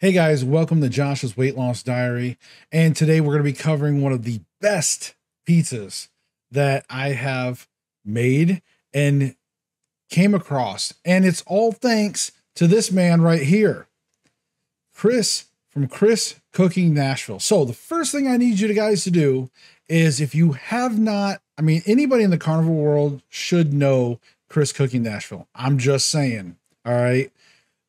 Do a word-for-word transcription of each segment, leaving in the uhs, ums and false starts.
Hey guys, welcome to Josh's Weight Loss Diary. And today we're going to be covering one of the best pizzas that I have made and came across. And it's all thanks to this man right here, Chris from Chris Cooking Nashville. So the first thing I need you guys to do is if you have not, I mean, anybody in the carnival world should know Chris Cooking Nashville. I'm just saying, all right.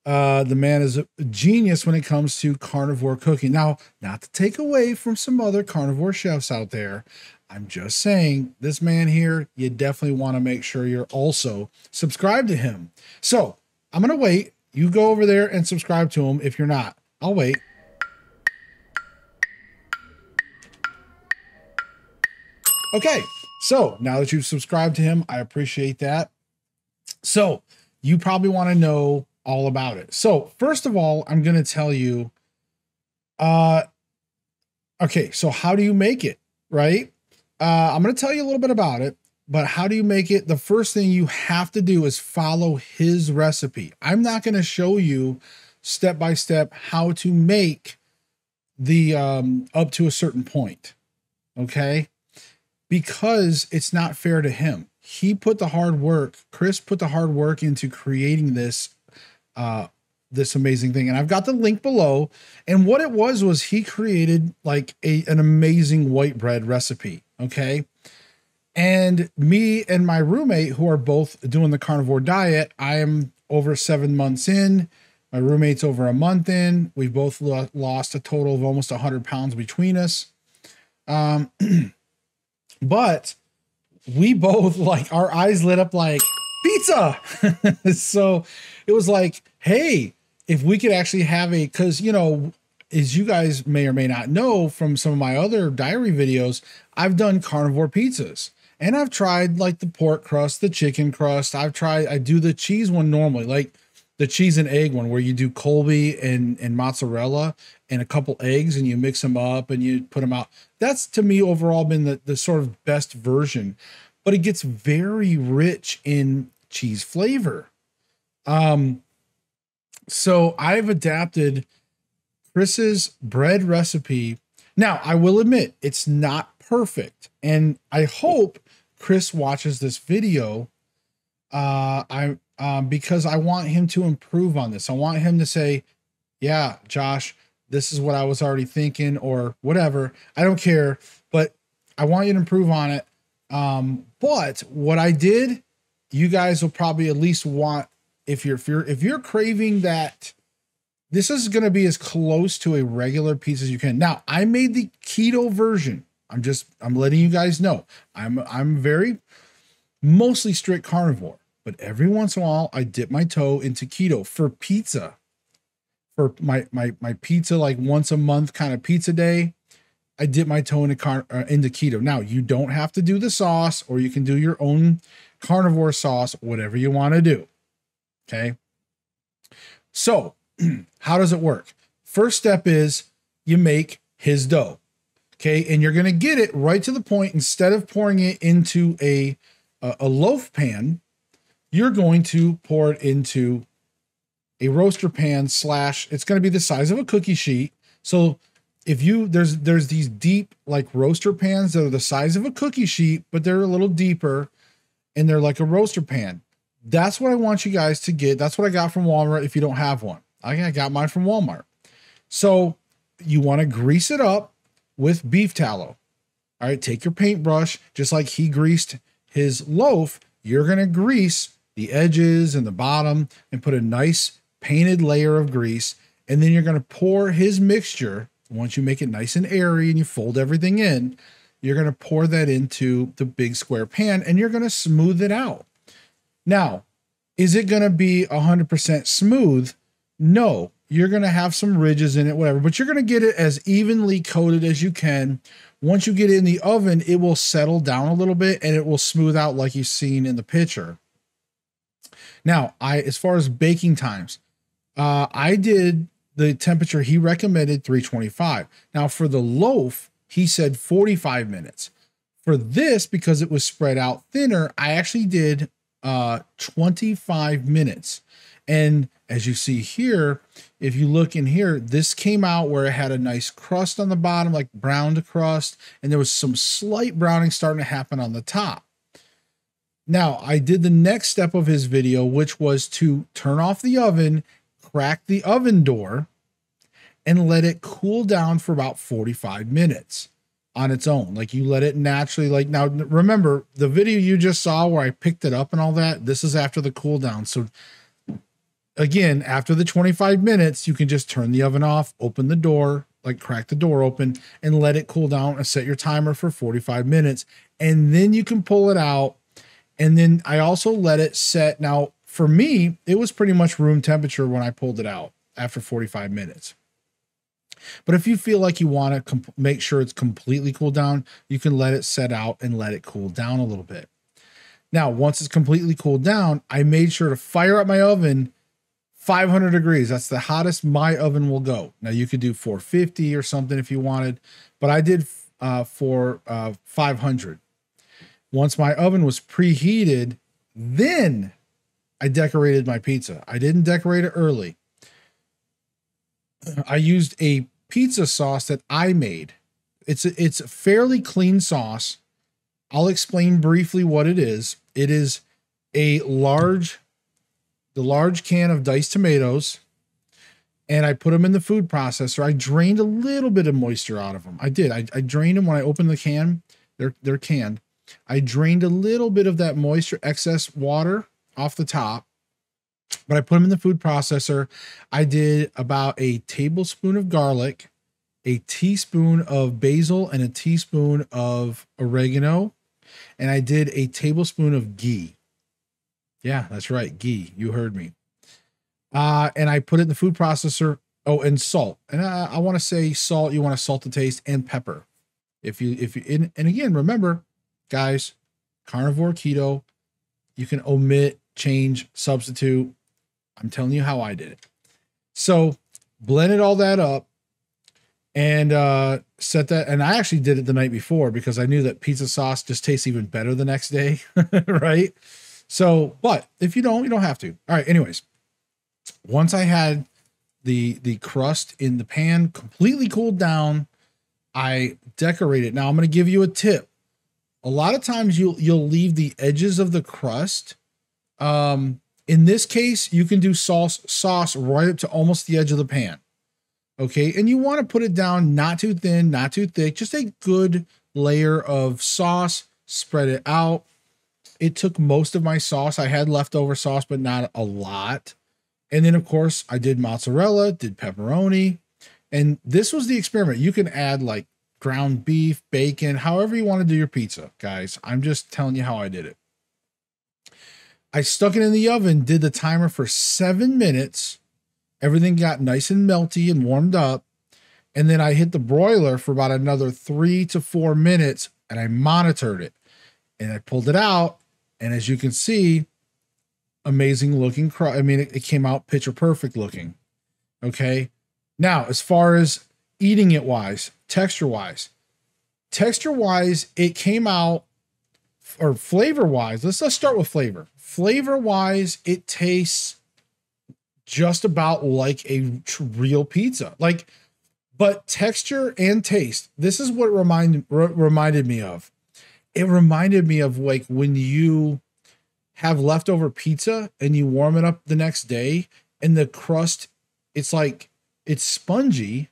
Uh, the man is a genius when it comes to carnivore cooking. Now, not to take away from some other carnivore chefs out there, I'm just saying this man here, you definitely want to make sure you're also subscribed to him. So I'm going to wait. You go over there and subscribe to him. If you're not, I'll wait. Okay. So now that you've subscribed to him, I appreciate that. So you probably want to know all about it. So first of all, I'm going to tell you, uh, okay, so how do you make it? Right. Uh, I'm going to tell you a little bit about it, but how do you make it? The first thing you have to do is follow his recipe. I'm not going to show you step-by-step how to make the, um, up to a certain point. Okay. Because it's not fair to him. He put the hard work. Chris put the hard work into creating this uh, this amazing thing. And I've got the link below. And what it was, was he created like a, an amazing white bread recipe. Okay. And me and my roommate, who are both doing the carnivore diet, I am over seven months in, my roommate's over a month in, we've both lo lost a total of almost a hundred pounds between us. Um, but we both, like, our eyes lit up like, pizza. So it was like, hey, if we could actually have a, cause you know, as you guys may or may not know from some of my other diary videos, I've done carnivore pizzas and I've tried like the pork crust, the chicken crust. I've tried, I do the cheese one normally, like the cheese and egg one where you do Colby and, and mozzarella and a couple eggs and you mix them up and you put them out. That's to me overall been the, the sort of best version. But it gets very rich in cheese flavor. Um, so I've adapted Chris's bread recipe. Now, I will admit it's not perfect. And I hope Chris watches this video uh, I um, because I want him to improve on this. I want him to say, yeah, Josh, this is what I was already thinking or whatever. I don't care, but I want you to improve on it. Um, but what I did, you guys will probably at least want, if you're, if you're, if you're craving that, this is going to be as close to a regular pizza as you can. Now, I made the keto version. I'm just, I'm letting you guys know I'm, I'm very mostly strict carnivore, but every once in a while I dip my toe into keto for pizza, for my, my, my pizza, like once a month kind of pizza day. I dip my toe into, car, uh, into keto. Now, you don't have to do the sauce, or you can do your own carnivore sauce, whatever you want to do. Okay. So how does it work? First step is you make his dough. Okay. And you're going to get it right to the point. Instead of pouring it into a, a, a loaf pan, you're going to pour it into a roaster pan slash. It's going to be the size of a cookie sheet. So If you there's there's these deep like roaster pans that are the size of a cookie sheet, but they're a little deeper and they're like a roaster pan. That's what I want you guys to get. That's what I got from Walmart. If you don't have one, I got mine from Walmart. So you want to grease it up with beef tallow. All right, take your paintbrush, just like he greased his loaf. You're going to grease the edges and the bottom and put a nice painted layer of grease. And then you're going to pour his mixture. Once you make it nice and airy and you fold everything in, you're going to pour that into the big square pan and you're going to smooth it out. Now, is it going to be one hundred percent smooth? No, you're going to have some ridges in it, whatever, but you're going to get it as evenly coated as you can. Once you get it in the oven, it will settle down a little bit and it will smooth out like you've seen in the picture. Now, I, as far as baking times, uh, I did... the temperature he recommended three twenty-five. Now for the loaf, he said forty-five minutes. For this, because it was spread out thinner, I actually did uh, twenty-five minutes. And as you see here, if you look in here, this came out where it had a nice crust on the bottom, like browned crust, and there was some slight browning starting to happen on the top. Now, I did the next step of his video, which was to turn off the oven, crack the oven door, and let it cool down for about forty-five minutes on its own. Like, you let it naturally, like, now remember the video you just saw where I picked it up and all that, this is after the cool down. So again, after the twenty-five minutes, you can just turn the oven off, open the door, like crack the door open, and let it cool down and set your timer for forty-five minutes. And then you can pull it out. And then I also let it set. Now for me, it was pretty much room temperature when I pulled it out after forty-five minutes. But if you feel like you want to make sure it's completely cooled down, you can let it set out and let it cool down a little bit. Now, once it's completely cooled down, I made sure to fire up my oven five hundred degrees. That's the hottest my oven will go. Now, you could do four fifty or something if you wanted, but I did uh, for uh, five hundred. Once my oven was preheated, then I decorated my pizza. I didn't decorate it early. I used a pizza sauce that I made. It's a, it's a fairly clean sauce. I'll explain briefly what it is. It is a large, the large can of diced tomatoes, and I put them in the food processor. I drained a little bit of moisture out of them. I did. I, I drained them when I opened the can. They're, they're canned. I drained a little bit of that moisture, excess water off the top. But I put them in the food processor. I did about a tablespoon of garlic, a teaspoon of basil, and a teaspoon of oregano. And I did a tablespoon of ghee. Yeah, that's right. Ghee. You heard me. Uh, and I put it in the food processor. Oh, and salt. And I, I want to say salt. You want to salt to taste, and pepper. If you, if you, and, and again, remember guys, carnivore, keto, you can omit, change, substitute. I'm telling you how I did it. So blended all that up and uh, set that. And I actually did it the night before because I knew that pizza sauce just tastes even better the next day. Right. So, but if you don't, you don't have to. All right. Anyways, once I had the, the crust in the pan completely cooled down, I decorated. Now I'm going to give you a tip. A lot of times you'll, you'll leave the edges of the crust. Um, In this case, you can do sauce sauce right up to almost the edge of the pan. Okay. And you want to put it down, not too thin, not too thick, just a good layer of sauce, spread it out. It took most of my sauce. I had leftover sauce, but not a lot. And then of course I did mozzarella, did pepperoni. And this was the experiment. You can add like ground beef, bacon, however you want to do your pizza, guys. I'm just telling you how I did it. I stuck it in the oven, did the timer for seven minutes. Everything got nice and melty and warmed up. And then I hit the broiler for about another three to four minutes and I monitored it and I pulled it out. And as you can see, amazing looking. Cr- I mean, it, it came out picture perfect looking. Okay. Now, as far as eating it wise, texture wise, texture wise, it came out, or flavor wise, let's, let's start with flavor. Flavor wise, it tastes just about like a real pizza, like, but texture and taste. This is what it reminded, reminded me of. It reminded me of like when you have leftover pizza and you warm it up the next day and the crust, it's like, it's spongy,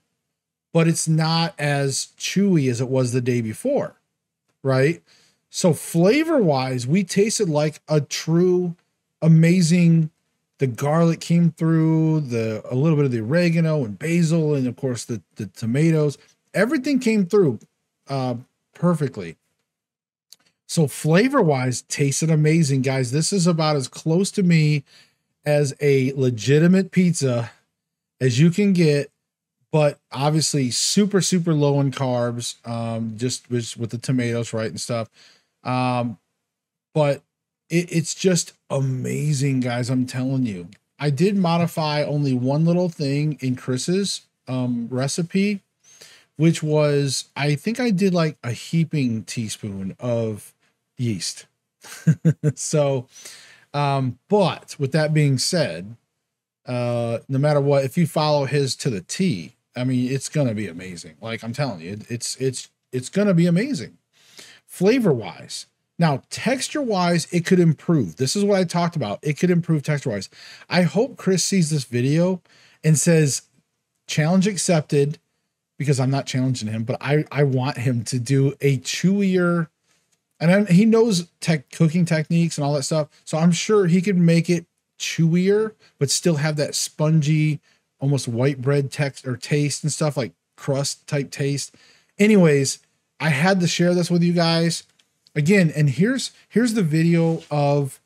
but it's not as chewy as it was the day before. Right. So flavor wise, we tasted like a true amazing, the garlic came through, the, a little bit of the oregano and basil. And of course the, the tomatoes, everything came through uh, perfectly. So flavor wise tasted amazing, guys. This is about as close to me as a legitimate pizza as you can get, but obviously super, super low in carbs, um, just with, with the tomatoes, right. And stuff. Um, but it, it's just amazing, guys. I'm telling you, I did modify only one little thing in Chris's, um, recipe, which was, I think I did like a heaping teaspoon of yeast. So, um, but with that being said, uh, no matter what, if you follow his to the T, I mean, it's going to be amazing. Like I'm telling you, it, it's, it's, it's going to be amazing flavor wise. Now, texture wise, it could improve. This is what I talked about. It could improve texture wise. I hope Chris sees this video and says, challenge accepted, because I'm not challenging him, but I, I want him to do a chewier, and I, he knows tech cooking techniques and all that stuff. So I'm sure he could make it chewier, but still have that spongy, almost white bread text or taste and stuff, like crust type taste. Anyways, I had to share this with you guys again. And here's, here's the video of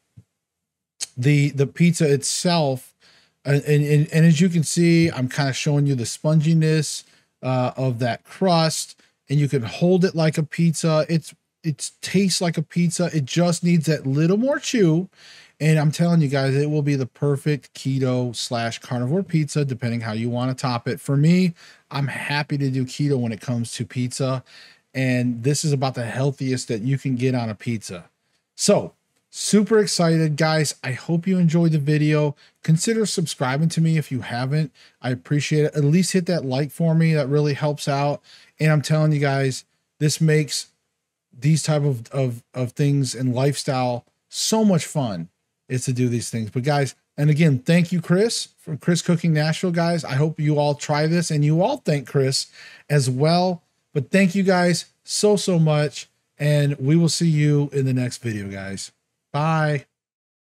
the, the pizza itself. And, and, and as you can see, I'm kind of showing you the sponginess uh, of that crust, and you can hold it like a pizza. It's, it tastes like a pizza. It just needs that little more chew. And I'm telling you guys, it will be the perfect keto slash carnivore pizza, depending how you want to top it. For me, I'm happy to do keto when it comes to pizza, and this is about the healthiest that you can get on a pizza. So super excited, guys. I hope you enjoyed the video. Consider subscribing to me if you haven't. I appreciate it. At least hit that like for me. That really helps out. And I'm telling you guys, this makes these type of, of, of things and lifestyle so much fun is to do these things. But guys, and again, thank you, Chris, from Chris Cooking Nashville, guys. I hope you all try this and you all thank Chris as well. But thank you guys so, so much. And we will see you in the next video, guys. Bye.